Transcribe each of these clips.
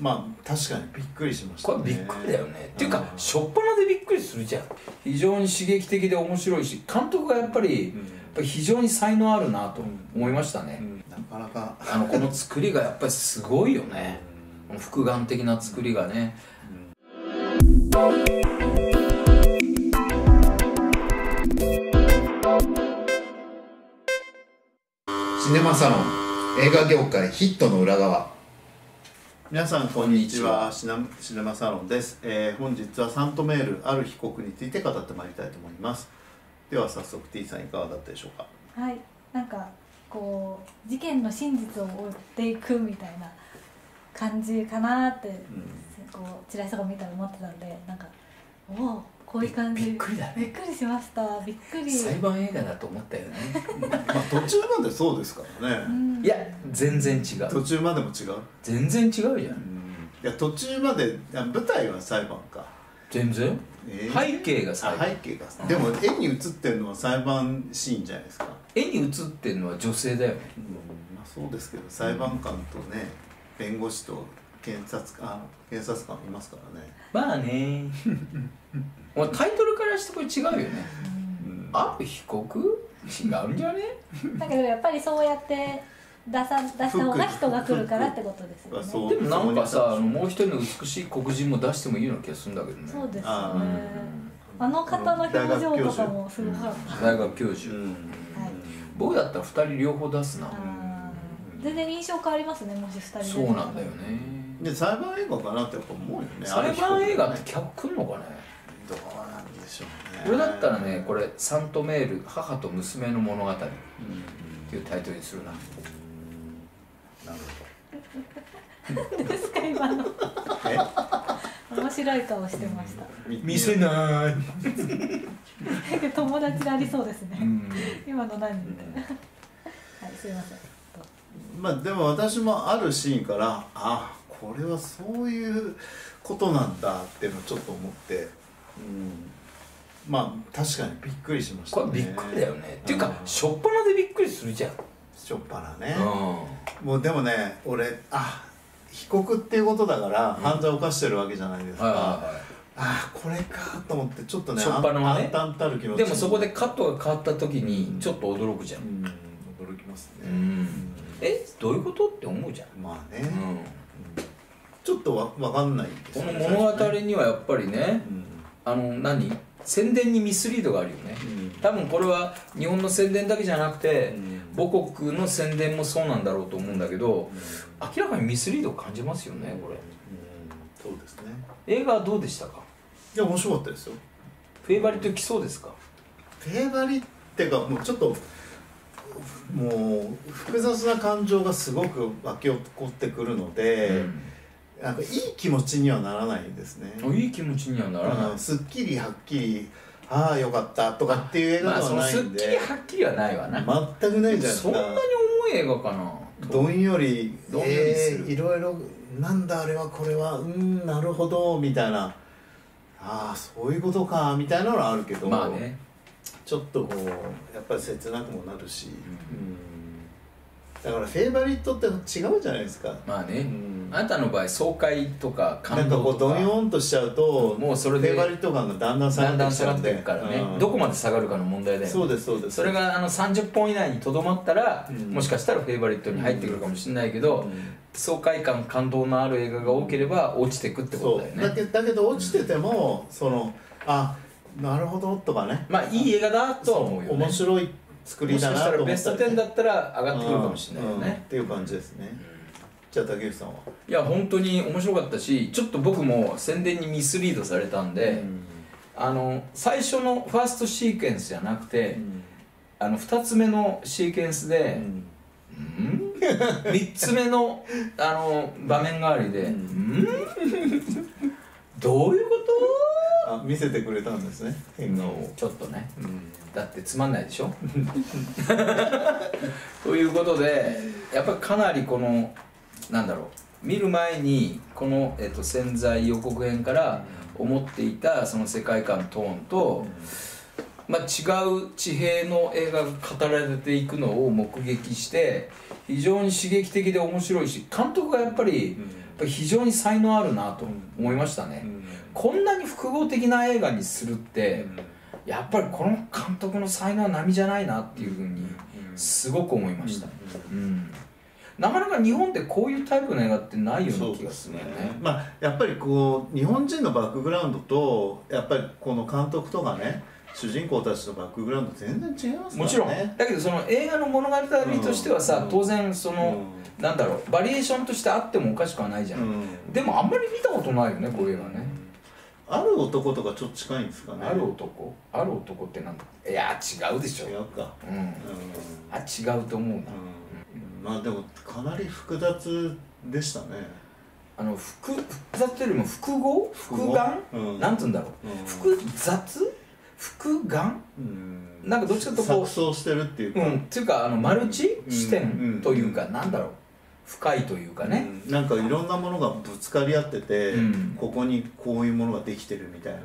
まあ確かにびっくりしましたね。これびっくりだよね。っていうか初っ端でびっくりするじゃん。非常に刺激的で面白いし、監督がやっぱり非常に才能あるなと思いましたね。なかなかこの作りがやっぱりすごいよね。複眼的な作りがね。シネマサロン映画業界ヒットの裏側。皆さんこんにちは、シネマサロンです。本日はサントメールある被告について語ってまいりたいと思います。では早速 T さんいかがだったでしょうか。はい、なんかこう事件の真実を追っていくみたいな感じかなって、こうチラシとか見たら思ってたんで、なんかおおこういう感じ、びっくりだね。びっくりしました。びっくり、裁判映画だと思ったよね。まあ途中までそうですからね。いや全然違う。途中までも違う。全然違うじゃん。いや途中まで、舞台は裁判か。全然背景が裁判。背景がでも絵に映ってるのは裁判シーンじゃないですか。絵に映ってるのは女性だよね。まあそうですけど、裁判官とね、弁護士と検察官いますからね。まあね。タイトルからしてこれ違うよね。ある被告違うんじゃね。だけどやっぱりそうやって出した方が人が来るからってことですよね。でもなんかさ、もう一人の美しい黒人も出してもいいような気がするんだけどね。そうですよね。あの方の表情とかもすごい。大学教授。僕だったら2人両方出すな。全然印象変わりますね、もし2人。そうなんだよね。で裁判映画かなってやっぱ思うよね。裁判映画って客来るのかね。どうなんでしょうね。俺だったらね、これ「サントメール母と娘の物語」っていうタイトルにするな。なるほど。ですか今の。面白い顔してました。見せない。友達でありそうですね。今の何みたいな。はい、すいません。まあでも私もあるシーンから、あ、これはそういうことなんだっていうのをちょっと思って、まあ確かにびっくりしましたね。これびっくりだよね。っていうか初っ端でびっくりするじゃん。初っ端ね。もうでもね、俺被告っていうことだから犯罪を犯してるわけじゃないですか。ああこれかと思ってちょっとね、初っ端のね、淡々たる気持ち。でもそこでカットが変わった時にちょっと驚くじゃん。驚きますね。どういうことって思うじゃん。まあね。ちょっとわかんないですね。この物語にはやっぱりね、宣伝にミスリードがあるよね。多分これは日本の宣伝だけじゃなくて母国の宣伝もそうなんだろうと思うんだけど、明らかにミスリードを感じますよね、これ。そうですね。映画はどうでしたか。いや面白かったですよ。フェイバリット来そうですか。フェイバリットがもうちょっともう複雑な感情がすごく湧き起こってくるので。なんかいい気持ちにはならないですね。いい気持ちにはならない。すっきりはっきりああよかったとかっていう映画ではないんで。すっきりはっきりはないわね。全くないじゃないですか。そんなに重い映画かな。どんよりいろいろなんだあれはこれはなるほどみたいな、ああそういうことかみたいなのはあるけど、まあね、ちょっとこうやっぱり切なくもなるし。だからフェイバリットって違うじゃないですか。まあね、あなたの場合爽快とか感動とかなんかこうドヨンとしちゃうと、もうそれでフェイバリット感がだんだん下がっていくからね。どこまで下がるかの問題だよね。そうですそうです。それが30本以内にとどまったら、もしかしたらフェイバリットに入ってくるかもしれないけど、爽快感感動のある映画が多ければ落ちていくってことだよね。だけど落ちててもそのあなるほどとかね、まあいい映画だとは思うよね。面白い作りだなと思ったら、ベスト10だったら上がってくるかもしれないよねっていう感じですね。じゃあ竹内さんは。いや本当に面白かったし、ちょっと僕も宣伝にミスリードされたんで、最初のファーストシーケンスじゃなくて、2つ目のシーケンスで3つ目の場面代わりでどういうこと見せてくれたんですね。ちょっとね、だってつまんないでしょ。ということでやっぱりかなりこのなんだろう、見る前にこの、潜在予告編から思っていたその世界観トーンと、違う地平の映画が語られていくのを目撃して、非常に刺激的で面白いし、監督がやっぱりぱり非常に才能あるなと思いましたね、うん、こんなに複合的な映画にするって、うん、やっぱりこの監督の才能は並じゃないなっていうふうにすごく思いました。なかなか日本でこういうタイプの映画ってないような気がするよね。まあやっぱりこう日本人のバックグラウンドとやっぱりこの監督とかね主人公たちのバックグラウンド全然違いますからね。もちろんだけどその映画の物語としてはさ、うん、当然その、うん、なんだろうバリエーションとしてあってもおかしくはないじゃん、うん、でもあんまり見たことないよねこういうのはね、うん、ある男とかちょっと近いんですかね。ある男、ある男ってなんだ。いや違うでしょ。違うか、うん、うん、あ違うと思うな、うん。まあでもかなり複雑でしたね。複雑というよりも複合、複眼、うん、なんつうんだろう、うん、複雑複眼、うん、なんかどっちかと錯綜してるっていうか、うん、っていうかマルチ視点というか、うん、なんだろう深いというかね、うん、なんかいろんなものがぶつかり合ってて、うん、ここにこういうものができてるみたいな。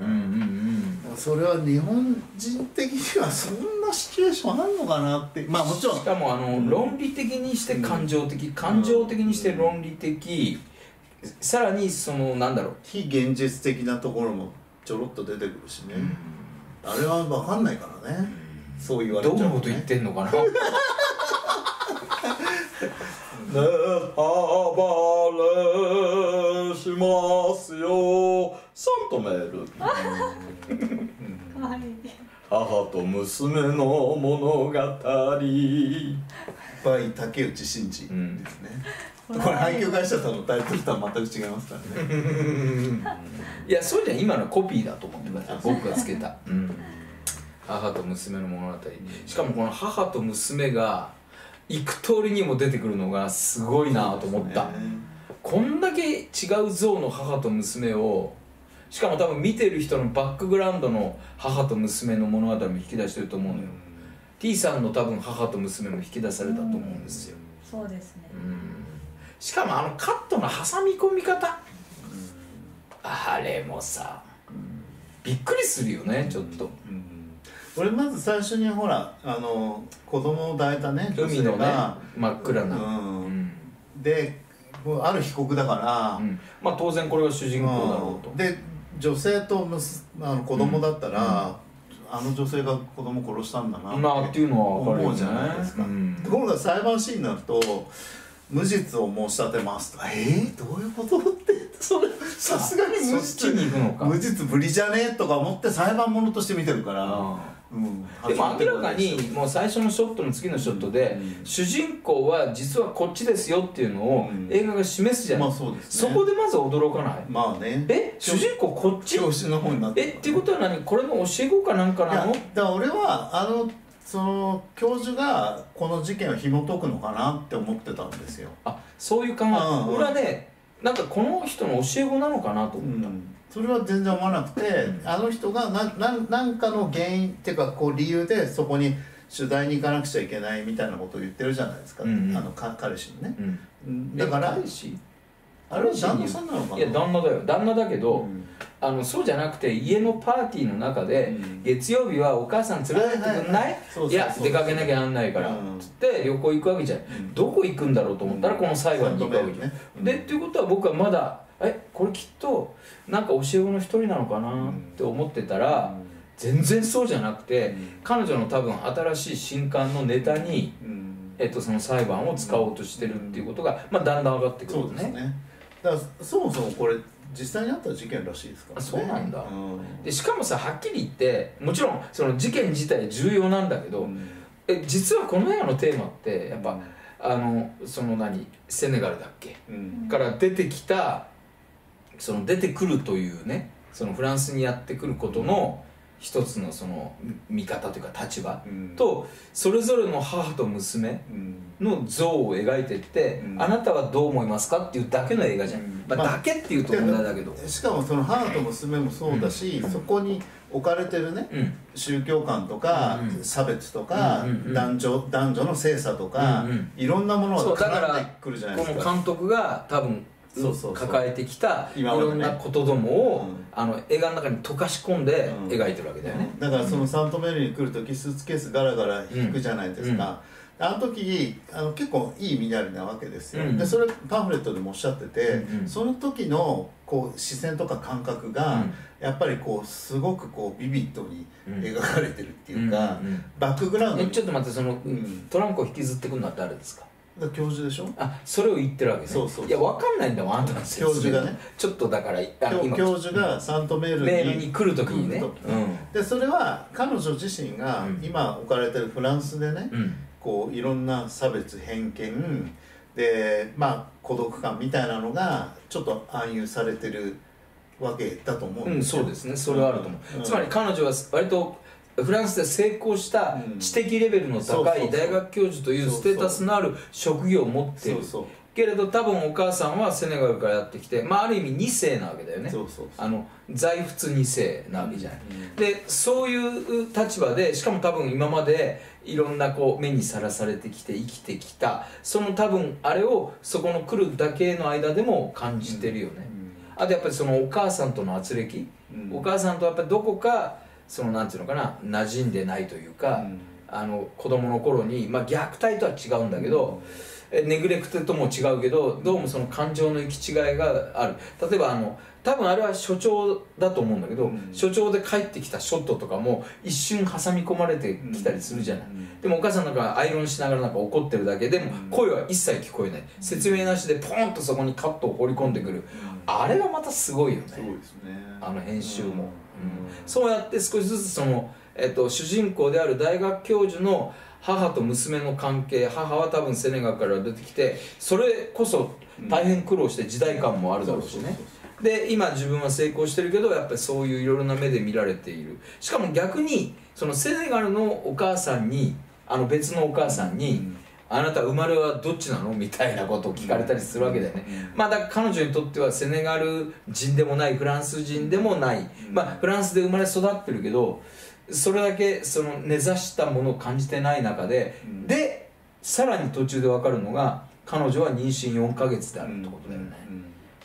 それは日本人的にはそんなシチュエーションあるのかなって。まあもちろんしかも論理的にして感情的、うん、感情的にして論理的、うん、さらにそのなんだろう非現実的なところもちょろっと出てくるしね、うん、あれは分かんないからね、うん、そう言われちゃう、ね、どんなこと言ってんのかなね、暴れしますよサントメール母と娘の物語。バイ竹内真治ですね、うん、これ配給会社さんのタイトルとは全く違いますからねいやそうじゃ今のコピーだと思ってください。僕がつけた、うん、母と娘の物語。しかもこの母と娘が幾通りにも出てくるのがすごいなと思った、ね、こんだけ違う像の母と娘をしかも多分見てる人のバックグラウンドの母と娘の物語も引き出してると思うのよ、うん、T さんの多分母と娘も引き出されたと思うんですよ、うん、そうですね、うん、しかもカットの挟み込み方、うん、あれもさ、うん、びっくりするよねちょっと、うんうん。俺まず最初にほら子供を抱いたね女性が海のね真っ暗な、うん、である被告だから、うん、まあ当然これが主人公だろうと、うん、で女性と子供だったら、うん、あの女性が子供殺したんだなっていうのは分かるよね、思うじゃないですか、うん、ところが裁判シーンになると無実を申し立てますと。どういうことってそれさすがに無実ぶりじゃねえとか思って裁判者として見てるから、うん、でも明らかにもう最初のショットの次のショットで、うん、主人公は実はこっちですよっていうのを映画が示すじゃないですか。そこでまず驚かない。まあね、主人公こっち教師の方になって、っていうことは何これの教え子かなんかなの。だから俺はその教授がこの事件を紐解くのかなって思ってたんですよ。あ、そういう考え、うん、俺はねなんかこの人の教え子なのかなと思った、うん、それは全然思わなくて、うん、あの人が何かの原因っていうかこう理由でそこに取材に行かなくちゃいけないみたいなことを言ってるじゃないですか、うん、彼氏にね、うん、だから彼氏あれは旦那さんなのかな。いや旦那だよ、旦那だけど、うん、そうじゃなくて家のパーティーの中で、うん、月曜日はお母さん連れてってくんない？いや出かけなきゃなんないから、うん、つって旅行行くわけじゃん、うん、どこ行くんだろうと思ったらこの裁判に行くわけじゃん、うん、でっていうことは僕はまだこれきっとなんか教え子の一人なのかなって思ってたら、うん、全然そうじゃなくて、うん、彼女の多分新しい新刊のネタに、うん、その裁判を使おうとしてるっていうことが、まあ、だんだん上がってくるんですね。だからそもそもこれ実際にあった事件らしいですからね。そうなんだ、うん、でしかもさはっきり言ってもちろんその事件自体重要なんだけど、うん、実はこの映画のテーマってやっぱそのセネガルだっけ、うん、から出てきた出てくるというねそのフランスにやってくることの一つのその見方というか立場と、うん、それぞれの母と娘、うんの像を描いてって、うん、あなたはどう思いますかっていうだけの映画じゃん、うん、まあだけっていうと問題だけど、しかもその母と娘もそうだし、うん、そこに置かれてるね、うん、宗教観とか、うん、差別とか、うん、男女の性差とか、うん、いろんなものが絡んでくるじゃないですか。この監督が多分抱えてきたいろんなことどもを、ね、映画の中に溶かし込んで描いてるわけだよね、うん、だからそのサントメールに来る時スーツケースガラガラ引くじゃないですか、うんうん、あの時結構いい身なりなわけですよ、うん、でそれパンフレットでもおっしゃってて、うんうん、その時のこう視線とか感覚がやっぱりこうすごくこうビビッドに描かれてるっていうか、バックグラウンドに。ちょっと待って、その、うん、トランクを引きずってくるのは誰ですか？教授でしょ。あ、それを言ってるわけね。そうそう。いや、わかんないんだもん、あんたの教授がね。ちょっとだから今教授がサントメールに来る時にね。でそれは彼女自身が今置かれてるフランスでね、こういろんな差別偏見で、まあ孤独感みたいなのがちょっと暗喩されてるわけだと思うんですよ。そうですね。それはあると思う。つまり彼女は割とフランスで成功した知的レベルの高い大学教授というステータスのある職業を持っているけれど、多分お母さんはセネガルからやってきて、まあある意味2世なわけだよね。財閥2世なわけじゃない、うん、でそういう立場で、しかも多分今までいろんなこう目にさらされてきて生きてきた、その多分あれをそこの来るだけの間でも感じてるよね、うん、あとやっぱりそのお母さんとの軋轢、うん、お母さんとやっぱりどこかそのなんていうのかな、馴染んでないというか、うん、子供の頃に、まあ、虐待とは違うんだけど、ネグレクトとも違うけど、どうもその感情の行き違いがある。例えば多分あれは所長だと思うんだけど、うん、所長で帰ってきたショットとかも一瞬挟み込まれてきたりするじゃない、うん、でもお母さんなんかアイロンしながらなんか怒ってるだけでも声は一切聞こえない、うん、説明なしでポーンとそこにカットを放り込んでくる、うん、あれはまたすごいよね。そうですね、編集も、うん、そうやって少しずつその、主人公である大学教授の母と娘の関係、母は多分セネガルから出てきて、それこそ大変苦労して時代感もあるだろうしね。で今自分は成功してるけど、やっぱりそういういろいろな目で見られている。しかも逆にそのセネガルのお母さんに、別のお母さんに、うん、あなた生まれはどっちなのみたいなことを聞かれたりするわけだよね。まあだから彼女にとってはセネガル人でもない、フランス人でもない、まあフランスで生まれ育ってるけど、それだけその根ざしたものを感じてない中で、でさらに途中で分かるのが彼女は妊娠4ヶ月であるってことだよね。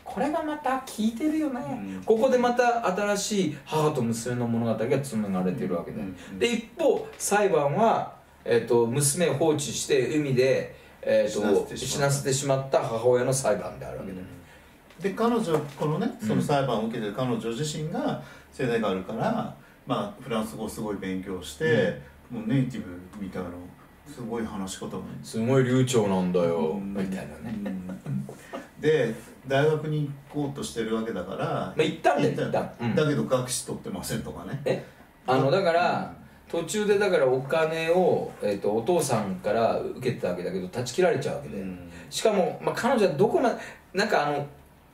これがまた効いてるよね。ここでまた新しい母と娘の物語が紡がれてるわけだよね。で一方裁判は娘を放置して海で、死なせてしまった母親の裁判であるわけで、で彼女このね、その裁判を受けてる彼女自身がセネガルから、まあ、フランス語をすごい勉強して、うん、もうネイティブみたいなすごい話し方もすごい流暢なんだよみたいなね、で大学に行こうとしてるわけだから、まあ行ったんだよ。だけど学士取ってませんとかね。えだから、うん、途中でだからお金を、お父さんから受けてたわけだけど断ち切られちゃうわけで、うん、しかも、まあ、彼女はどこまでなんか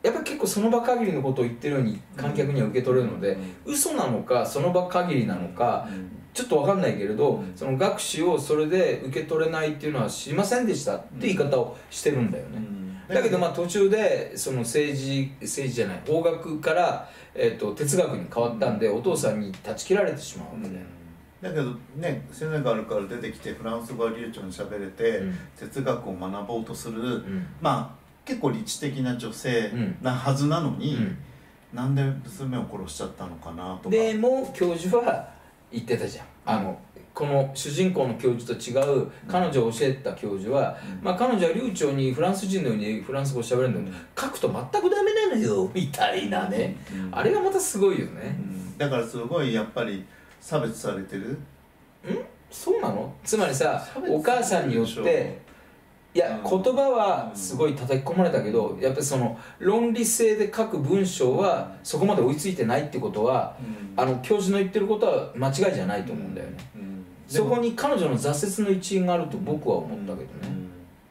やっぱり結構その場限りのことを言ってるように観客には受け取れるので、うん、嘘なのかその場限りなのか、うん、ちょっと分かんないけれど、うん、その学士をそれで受け取れないっていうのは知りませんでしたって言い方をしてるんだよね。だけどまあ途中でその政治じゃない法学から、哲学に変わったんで、お父さんに断ち切られてしまうわけで、うん、だけどね、セネガルから出てきてフランス語が流暢にしゃべれて、うん、哲学を学ぼうとする、うん、まあ結構理知的な女性なはずなのに、うん、なんで娘を殺しちゃったのかなとか。でも教授は言ってたじゃん、この主人公の教授と違う、彼女を教えた教授は、うん、まあ彼女は流暢にフランス人のようにフランス語をしゃべるのに書くと全くダメなのよみたいなね、うん、あれがまたすごいよね、うん、だからすごいやっぱり差別されてる。そうなの？つまりさ、お母さんによっていや言葉はすごい叩き込まれたけど、やっぱりその論理性で書く文章はそこまで追いついてないってことは、教授の言ってることは間違いじゃないと思うんだよね。そこに彼女の挫折の一因があると僕は思ったけどね。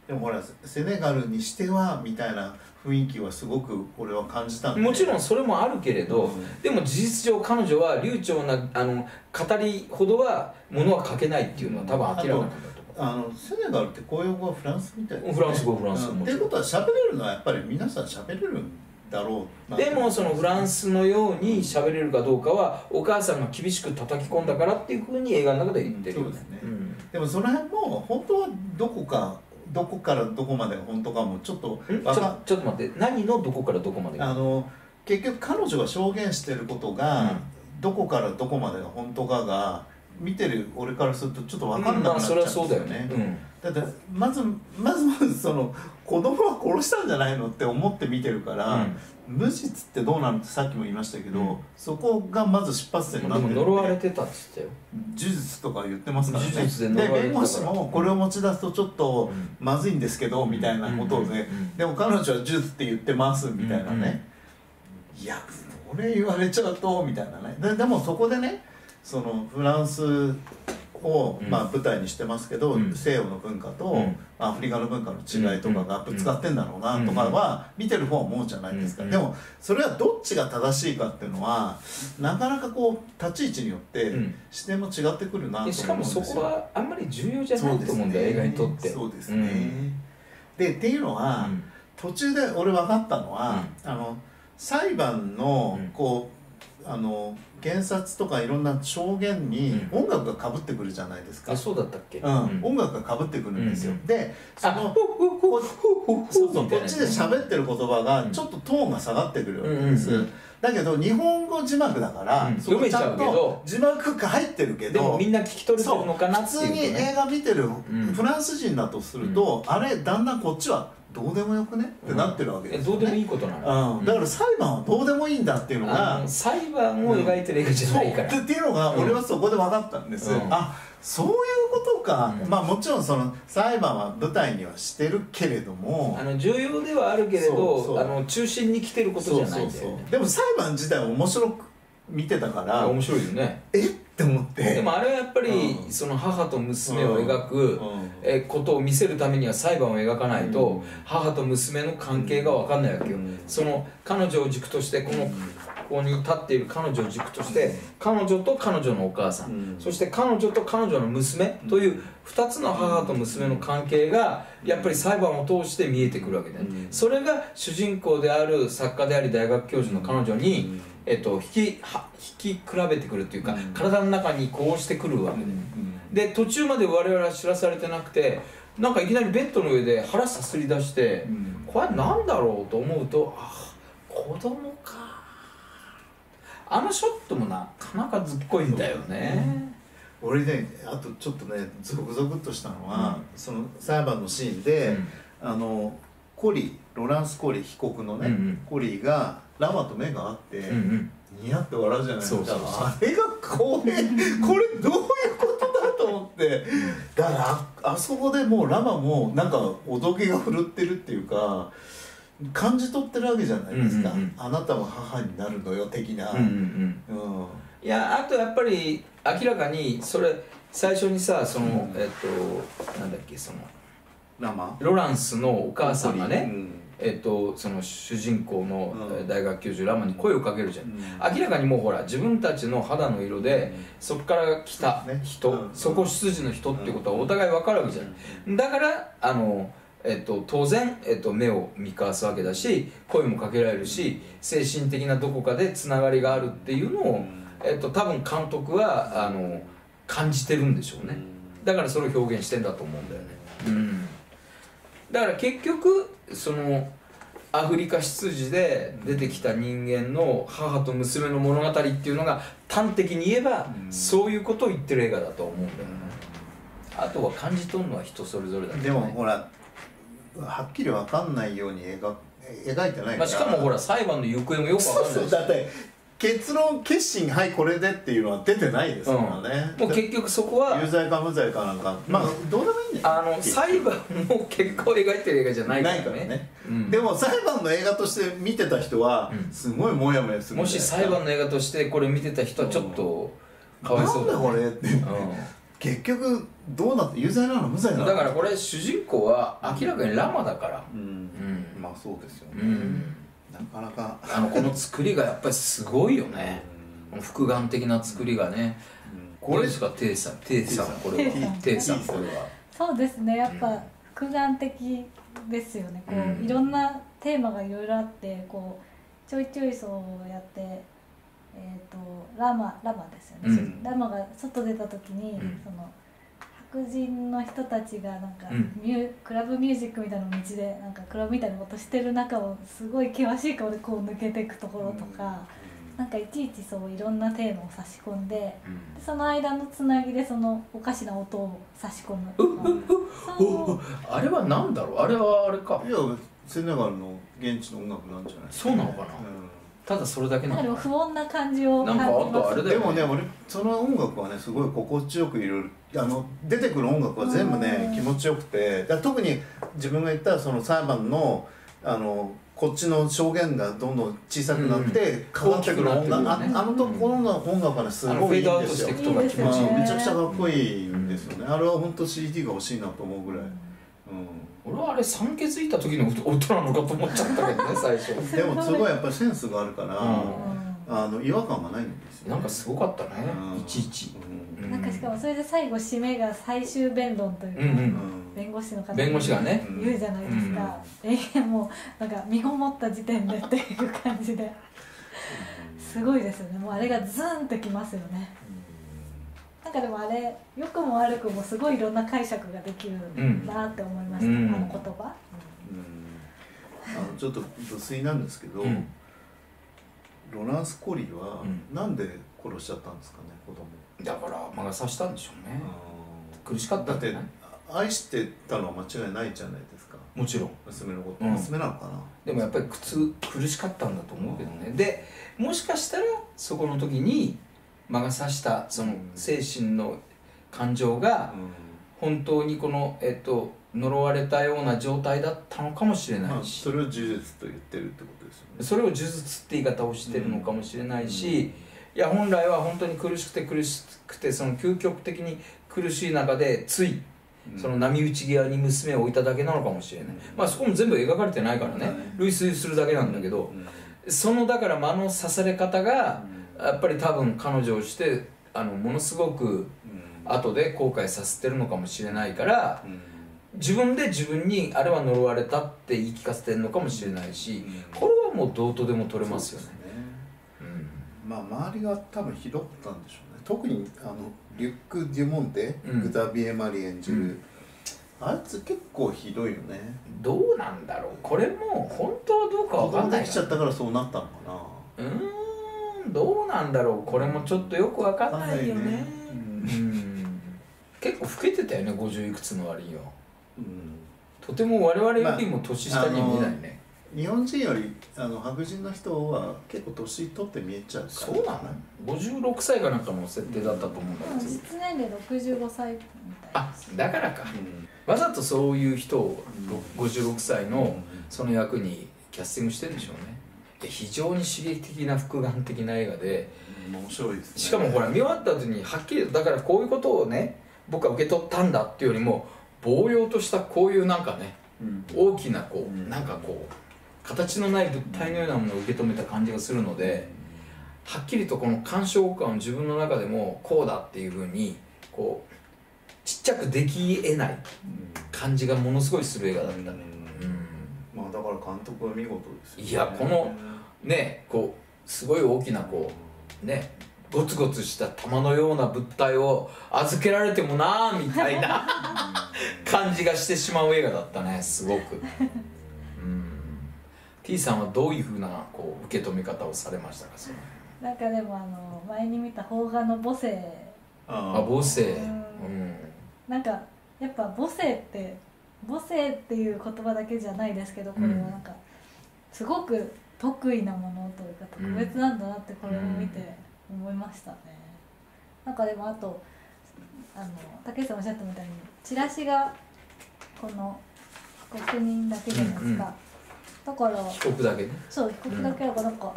でもほらセネガルにしてはみたいな雰囲気はすごく俺は感じたんで、もちろんそれもあるけれど、うん、でも事実上彼女は流暢な語りほどはものは書けないっていうのは多分明らかだと思う。セネガルって公用語はフランスみたいな、ね、フランス語、っていうことは喋れるのはやっぱり皆さん喋れるんだろう。でもそのフランスのように喋れるかどうかはお母さんが厳しく叩き込んだからっていうふうに映画の中で言ってるよね。でもその辺も本当はどこからどこまで本当かもちょっとちょっと待って、何のどこからどこまで、結局彼女が証言してることが、うん、どこからどこまでが本当かが見てる俺からするとちょっと分かんなくなっちゃうんですよね。だってまずその子供は殺したんじゃないのって思って見てるから、うん、無実ってどうなのってさっきも言いましたけど、うん、そこがまず出発点になってるんで、呪われてたって言ったよ、呪術とか言ってますからね。で弁護士もこれを持ち出すとちょっとまずいんですけど、うん、みたいなことで、でも彼女は呪術って言ってますみたいなね、いやこれ言われちゃうとみたいなね。 でもそこでね、そのフランスをまあ舞台にしてますけど、うん、西洋の文化とアフリカの文化の違いとかがぶつかってんだろうなとかは見てる方は思うじゃないですか。でもそれはどっちが正しいかっていうのはなかなかこう立ち位置によって視点も違ってくるなと思うんですよ。しかもそこはあんまり重要じゃないと思うんだよ、映画にとって。そうですね。でっていうのは、うん、途中で俺分かったのは、うん、裁判のこう、うん、検察とかいろんな証言に音楽がかぶってくるじゃないですか。あ、そうだったっけ。うん、音楽がかぶってくるんですよ。で、そのこっちで喋ってる言葉がちょっとトーンが下がってくるわけです。だけど日本語字幕だからちゃんと字幕が入ってるけど、みんな聞き取れてるのかなっていう。普通に映画見てるフランス人だとすると、あれだんだんこっちはどうでもよくねってなってるわけですよね。どうでもいいことなの。だから裁判はどうでもいいんだっていうのが、裁判を描いてる映画じゃないからっていうのが俺はそこで分かったんです。あ、そういうことか。まあもちろんその裁判は舞台にはしてるけれども、重要ではあるけれど中心に来てることじゃないんだよね。でも裁判自体は面白く見てたから面白いよね。えって思って。でもあれはやっぱりその母と娘を描くことを見せるためには裁判を描かないと母と娘の関係が分かんないわけよ。その彼女を軸として、このここに立っている彼女を軸として彼女と彼女のお母さん、そして彼女と彼女の娘という2つの母と娘の関係がやっぱり裁判を通して見えてくるわけで、それが主人公である作家であり大学教授の彼女に引き比べてくるというか、体の中にこうしてくるわけで、で途中まで我々は知らされてなくて、なんかいきなりベッドの上で腹さすり出して、これは何だろうと思うと、あ、子供か。あのショットもなかなかずっこいんだよね。俺ね、あとちょっとねゾクゾクっとしたのは、うん、その裁判のシーンで、うん、ロランス・コリー被告のね、うんうん、コリーがラマと目が合って、うん、ニヤって笑うじゃないですか。あれがこれどういうことだと思って。だから あそこでもうラマもなんかおどけが振るってるっていうか感じ取ってるわけじゃないですか。あなたは母になるのよ的な。いや、あとやっぱり明らかにそれ最初にさ、そのなんだっけ、そのロランスのお母さんがね、その主人公の大学教授ラマに声をかけるじゃん。明らかにもうほら自分たちの肌の色でそこから来た人、そこ出自の人っていうことはお互い分かるわけじゃん。だから当然、目を見交わすわけだし、声もかけられるし、精神的などこかでつながりがあるっていうのを、多分監督は感じてるんでしょうね。だからそれを表現してんだと思うんだよね。だから結局そのアフリカ出自で出てきた人間の母と娘の物語っていうのが端的に言えば、そういうことを言ってる映画だと思うんだよね。あとは感じ取るのは人それぞれだけどね。でもほらはっきり分かんないように描いてないから。しかもほら裁判の行方もよく分かんないし、だって結論決心はいこれでっていうのは出てないですからね。もう結局そこは有罪か無罪かなんか、まあどうでもいいんだよ。裁判の結果を描いてる映画じゃないからね。でも裁判の映画として見てた人はすごいモヤモヤする。もし裁判の映画としてこれ見てた人はちょっとかわいそうだね。なんだこれって結局どうなって有罪なの無罪なの。だからこれ主人公は明らかにラマだから、まあそうですよね、なかなかこの作りがやっぱりすごいよね、複眼的な作りがね。これですか、テイさん、これはテイさん、これはそうですね、やっぱ複眼的ですよね。こういろんなテーマがいろいろあって、こうちょいちょいそうやってラマですよね、ラマが外出た時に、その白人の人たちがなんか、クラブミュージックみたいな道でなんかクラブみたいなことしてる中をすごい険しい顔でこう抜けていくところとか、なんかいちいちそういろんなテーマを差し込んで、うん、でその間のつなぎでそのおかしな音を差し込むとかあれはなんだろう、あれはあれか、いやセネガルの現地の音楽なんじゃない。そうなのかな、うん、ただそれだけなのかな。不穏な感じを感じます。でもね、俺その音楽はねすごい心地よくいろいろ出てくる音楽は全部ね気持ちよくて、だ特に自分が言ったその裁判のこっちの証言がどんどん小さくなって変わってくる音楽、あのところの音楽はねすごいいいんですよ。めちゃくちゃかっこいいんですよね。あれは本当 CD が欲しいなと思うぐらい。俺はあれ酸欠いた時の音なのかと思っちゃったけどね最初。でもすごいやっぱりセンスがあるから違和感がないんですよ。なんかすごかったねいちいち。なんかしかもそれで最後締めが最終弁論というか、弁護士の方が言うじゃないですか。永遠もうなんか身ごもった時点でっていう感じで、すごいですよね。もうあれがズーンってきますよね。なんかでもあれ良くも悪くもすごいいろんな解釈ができるなって思いました、あの言葉。ちょっと無粋なんですけど、ロランス・コリーはなんで殺しちゃったんですかね、子供。だから魔が差したんでしょうね。苦しかったって。愛してたのは間違いないじゃないですか。もちろん娘のこと、娘なのかな。でもやっぱり苦しかったんだと思うけどね。でもしかしたらそこの時に魔が差したその精神の感情が本当にこの呪われたような状態だったのかもしれないし、それを呪術と言ってるってことですよね。それを呪術って言い方をしてるのかもしれないし、いや本来は本当に苦しくてその究極的に苦しい中でついその波打ち際に娘を置いただけなのかもしれない。まあそこも全部描かれてないからね、類推するだけなんだけど、そのだから魔の刺され方がやっぱり多分彼女をしてものすごく後で後悔させてるのかもしれないから、自分で自分にあれは呪われたって言い聞かせてるのかもしれないし、これはもうどうとでも取れますよね。まあ周りが多分ひどかったんでしょうね。特にリュック・デュモンテ、グザビエ・マリ演じるあいつ結構ひどいよね。どうなんだろう、これも本当はどうかわかんない。子供できちゃったからそうなったのかな。どうなんだろう、これもちょっとよくわかんないよね。結構老けてたよね、50いくつの割には。とても我々よりも年下に見ないね。日本人より白人の人は結構年取って見えちゃうから。そうなの、56歳かなんかの設定だったと思うんだけど、実年齢65歳みたい。あ、だからか、わざとそういう人を56歳のその役にキャスティングしてるんでしょうね。非常に刺激的な複眼的な映画で面白いですね。しかもほら見終わった後にはっきりだからこういうことをね僕は受け取ったんだっていうよりも、ぼうようとしたこういうなんかね、大きなこうなんかこう形のない物体のようなものを受け止めた感じがするので、はっきりとこの鑑賞感を自分の中でもこうだっていうふうにこうちっちゃくできえない感じがものすごいする映画だったね。だから監督は見事ですよね。いやこのねこうすごい大きなこうねゴツゴツした玉のような物体を預けられてもなーみたいな感じがしてしまう映画だったね、すごく。T さんはどういうふうなこう受け止め方をされましたか、それ。なんかでも前に見た邦画の母性。あ、母性。なんかやっぱ母性って。母性っていう言葉だけじゃないですけど、これはなんかすごく得意なものというか特別なんだなってこれを見て思いましたね。なんかでもあと竹内さんおっしゃったみたいにチラシがこの被告人だけじゃないですか。だから被告だけね。そう、被告だけだからなんか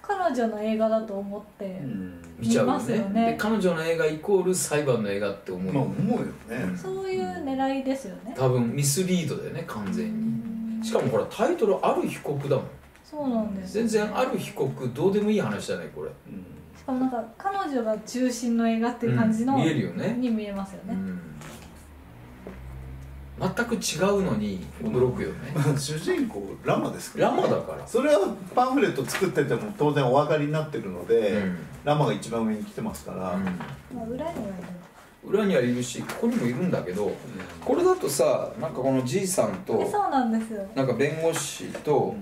彼女の映画だと思って見ますよね。彼女の映画イコール裁判の映画って思う。まあ思うよね。そういう狙いですよね。多分ミスリードだよね完全に。しかもほらタイトルある被告だもん。そうなんです。全然ある被告どうでもいい話じゃないこれ。しかもなんか彼女が中心の映画っていう感じの見えるよね。に見えますよね。全く違うのに驚くよね。主人公ラマですから、ね、ラマだから。それはパンフレット作ってても当然お分かりになってるので、ラマが一番上に来てますから、裏には裏にはいるし、ここにもいるんだけど、これだとさ、なんかこのじいさんと、そうなんですよ、なんか弁護士と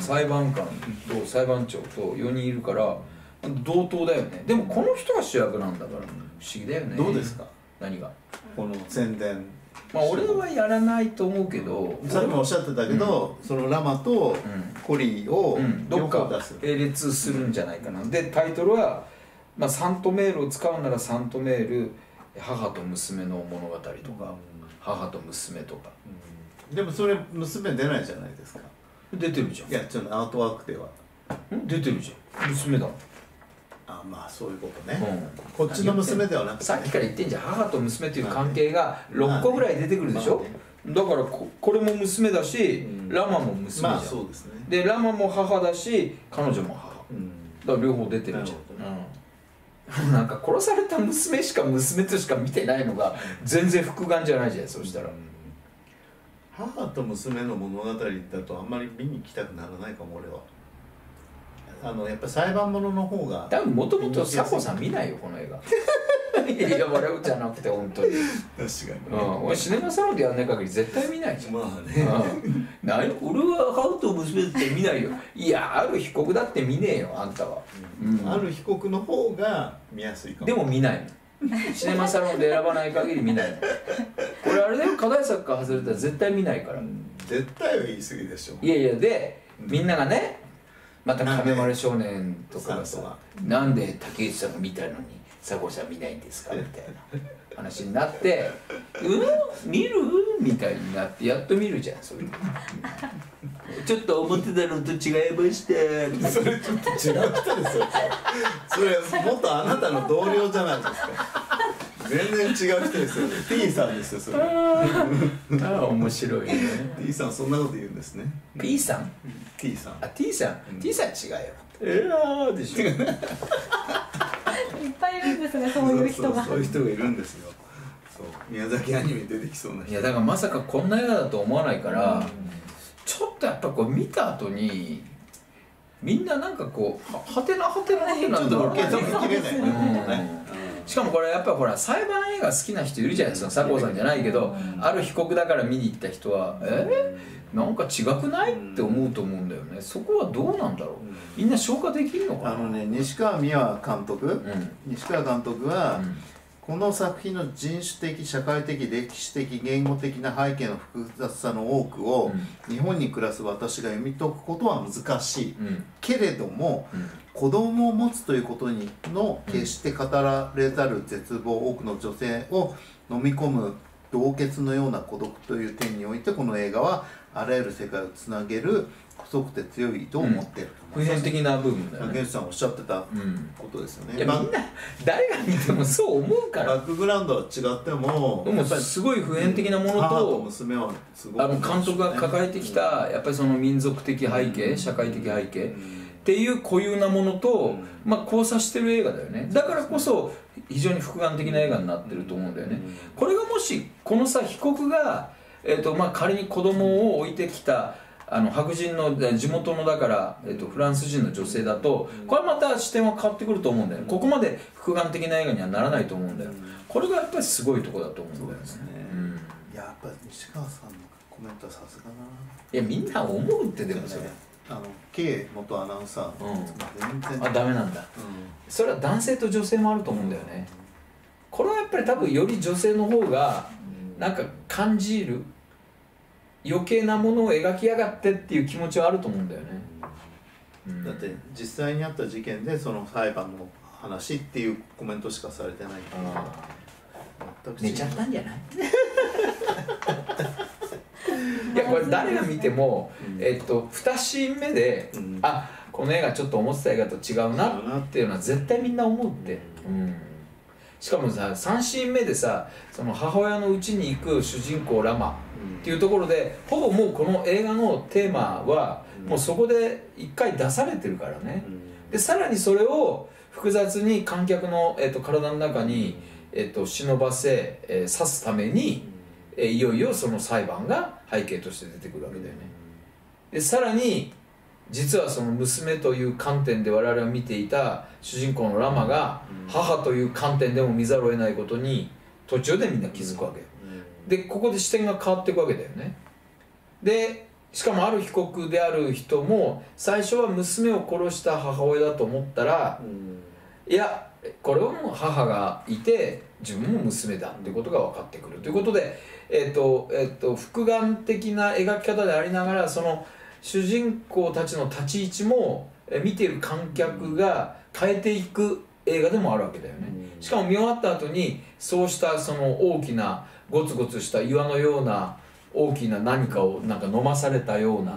裁判官と裁判長と4人いるから同等だよね。でもこの人が主役なんだから不思議だよね。どうですか、何がこの宣伝。まあ俺はやらないと思うけど、さっきもおっしゃってたけど、そのラマとコリーをどっか並列するんじゃないかな。でタイトルはまあ、サントメールを使うならサントメール母と娘の物語とか、母と娘とか、でもそれ娘出ないじゃないですか。出てるじゃん。いやちょっとアートワークでは出てるじゃん、娘だ。あ、まあそういうことね、こっちの娘ではなくて、さっきから言ってんじゃん、母と娘という関係が6個ぐらい出てくるでしょ。だからこれも娘だし、ラマも娘じゃん。まあそうですね。でラマも母だし、彼女も母だから両方出てるじゃん。なんか殺された娘しか娘としか見てないのが全然複眼じゃないじゃん、そうしたら。母と娘の物語だとあんまり見に来たくならないかも俺は。やっぱ裁判ものの方が多分もともとサコさん見ないよこの映画。いや笑うじゃなくて本当に確かに、俺シネマサロンでやんない限り絶対見ないじゃん。まあね、俺は母と娘って見ないよ。いやある被告だって見ねえよあんたは。ある被告の方が見やすいかも。でも見ないの、シネマサロンで選ばない限り見ないの。これあれだよ、課題作から外れたら絶対見ないから。絶対は言い過ぎでしょ。いやいや、でみんながね、また「金丸少年」とかがさ、なんで竹内さんが見たのに佐合さん見ないんですかみたいな話になって「うん見る?」みたいになってやっと見るじゃん。それちょっと思ってたのと違いまして、それちょっと違ったですよ。それ元あなたの同僚じゃないですか。全然違う人ですよね。 P さんですよそれ。ああ面白いね。 P さんそんなこと言うんですね。 P さん T さん、あ T さん T さん違うよ。ええでしょ。いっぱいいるんですね、そういう人が。そういう人がいるんですよ。宮崎アニメ出てきそうな人。いやだからまさかこんな映画だと思わないから、ちょっとやっぱこう見た後にみんななんかこうはてなはてななんだろうね。しかもこれやっぱほら裁判映画好きな人いるじゃないですか。佐合さんじゃないけど、ある被告だから見に行った人はなんか違くないって思うと思うんだよね。そこはどうなんだろう、みんな消化できるのかな。西川美和監督、西川監督はこの作品の人種的、社会的、歴史的、言語的な背景の複雑さの多くを日本に暮らす私が読み解くことは難しいけれども、子供を持つということにの決して語られざる絶望、多くの女性を飲み込む洞穴のような孤独という点において、この映画はあらゆる世界をつなげる細くて強い意図を持っている。普遍的な部分だよね。竹内さんおっしゃってたことですよね。みんな誰が見てもそう思うから。バックグラウンドは違っても、でもすごい普遍的なものと娘はすごい監督が抱えてきたやっぱりその民族的背景、社会的背景っていう固有なものとまあ交差してる映画だよね。だからこそ非常に複眼的な映画になってると思うんだよね。これがもしこのさ被告がまあ仮に子供を置いてきた白人の地元のだから、フランス人の女性だとこれまた視点は変わってくると思うんだよね。ここまで複眼的な映画にはならないと思うんだよ。これがやっぱりすごいとこだと思うんだよね。やっぱり西川さんのコメントはさすがだな。いやみんな思うって。でもそれK 元アナウンサー全然ダメなんだ。それは男性と女性もあると思うんだよね。これはやっぱり多分より女性の方がなんか感じる余計なものを描きやがってっていう気持ちはあると思うんだよね。だって実際にあった事件でその裁判の話っていうコメントしかされてないから寝ちゃったんじゃない。いやこれ誰が見ても2シーン目で、あこの映画ちょっと思ってた映画と違うなっていうのは絶対みんな思って、しかもさ3シーン目でさその母親の家に行く主人公ラマっていうところでほぼもうこの映画のテーマはもうそこで一回出されてるからね。でさらにそれを複雑に観客の体の中に忍ばせ刺すためにいよいよその裁判が背景として出てくるわけだよね。でさらに実はその娘という観点で我々は見ていた主人公のラマが母という観点でも見ざるを得ないことに途中でみんな気づくわけよ。でここで視点が変わっていくわけだよね。でしかもある被告である人も最初は娘を殺した母親だと思ったら、いやこれはもう母がいて自分も娘だっていうことが分かってくるということで、複眼的な描き方でありながらその主人公たちの立ち位置も見ている観客が変えていく映画でもあるわけだよね。しかも見終わった後にそうしたその大きなゴツゴツした岩のような大きな何かをなんか飲まされたような、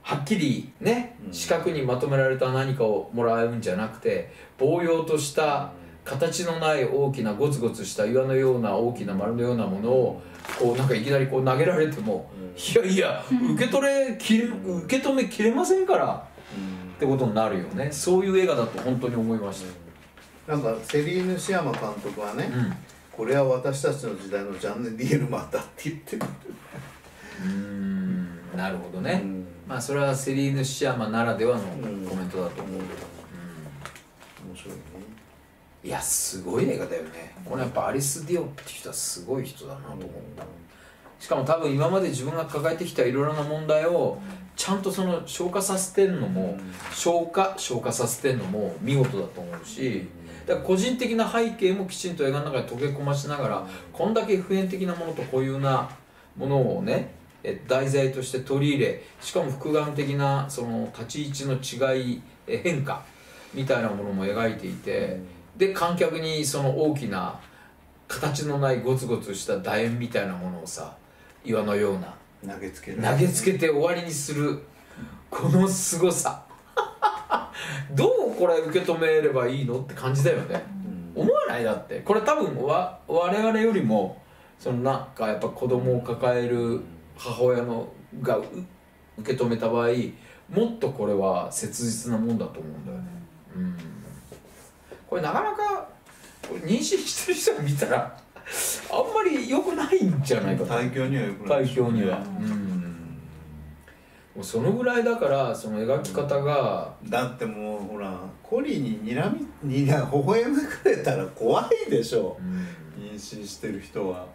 はっきりね四角にまとめられた何かをもらうんじゃなくて、ぼうようとした形のない大きなゴツゴツした岩のような大きな丸のようなものをこうなんかいきなりこう投げられても、いやいや受け止めきれませんからってことになるよね。そういう映画だと本当に思いました。なんかセリーヌ・シヤマ監督はね、これは私たちの時代のジャンヌ・ディエルマンだって言ってる。なるほどね。まあそれはセリーヌ・シヤマならではのコメントだと思うけど、面白いね。いやすごい映画だよね。これやっぱアリス・ディオって人はすごい人だなと思った。しかも多分今まで自分が抱えてきたいろいろな問題をちゃんとその消化させてんのも見事だと思うし、だから個人的な背景もきちんと映画の中に溶け込ましながら、こんだけ普遍的なものと固有なものをね題材として取り入れ、しかも複眼的なその立ち位置の違い変化みたいなものも描いていて、で観客にその大きな形のないゴツゴツした楕円みたいなものをさ岩のような投げつけて終わりにするこのすごさどうこれ受け止めればいいのって感じだよね。思わない？だってこれ多分我々よりもそのなんかやっぱ子供を抱える母親のが受け止めた場合、もっとこれは切実なもんだと思うんだよね。これなかなか妊娠してる人が見たらあんまり良くないんじゃないかな。胎教には良くない。胎教には。もうそのぐらいだからその描き方が、だってもうほらコリーに微笑まれたら怖いでしょ。妊娠してる人は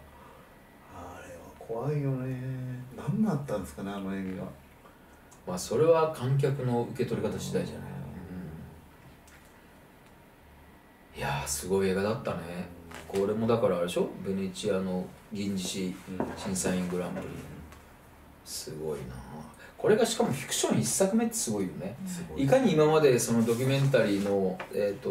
あれは怖いよね。何だったんですかねあの映画。まあそれは観客の受け取り方次第じゃない。いやーすごい映画だったね。これもだからあれでしょ、ベネチアの銀獅子審査員グランプリ、すごいな。これがしかもフィクション1作目ってすごいよね。いかに今までそのドキュメンタリーの、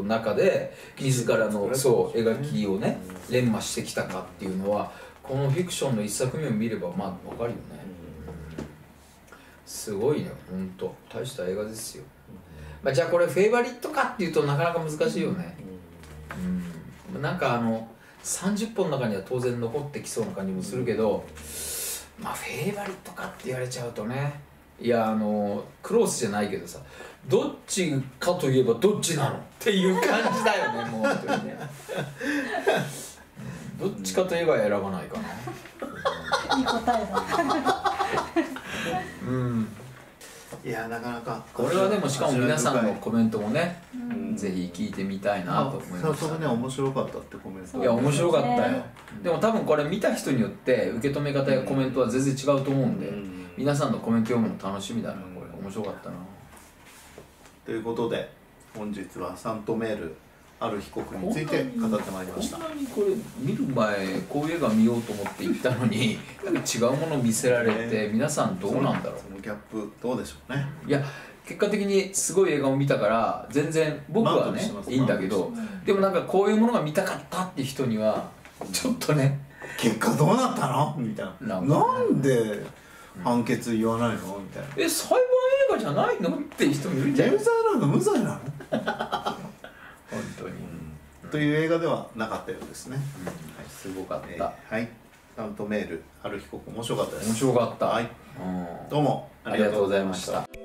中で自らのそう描きをね連磨してきたかっていうのはこのフィクションの1作目を見ればまあ分かるよね。すごいね、ほんと大した映画ですよ。まあ、じゃあこれフェイバリットかっていうとなかなか難しいよね。なんか30本の中には当然残ってきそうな感じもするけど、まあフェイバリットかって言われちゃうとね、いやクロスじゃないけどさ、どっちかといえばどっちなのっていう感じだよねもう本当にねどっちかといえば選ばないかな。いい答えだいやなかなかこれはでも、しかも皆さんのコメントもね、ぜひ聞いてみたいなと思いました。それね面白かったってコメント。いや面白かったよ。でも多分これ見た人によって受け止め方やコメントは全然違うと思うんで、皆さんのコメント読むの楽しみだな。これ面白かったな。ということで本日はサントメールある被告について語ってまいりました。こんなにこれ見る前こういう映画見ようと思って行ったのに違うもの見せられて、皆さんどうなんだろう。そのギャップどうでしょうね。いや結果的にすごい映画を見たから全然僕はねいいんだけど、でもなんかこういうものが見たかったって人にはちょっとね結果どうなったのみたいな、なんで判決言わないのみたいな、裁判映画じゃないのって人もいるんじゃない。有罪なの無罪なの本当に、という映画ではなかったようですね。すごかった。はい、サントメールある被告面白かったです。面白かった。はい、どうもありがとうございました。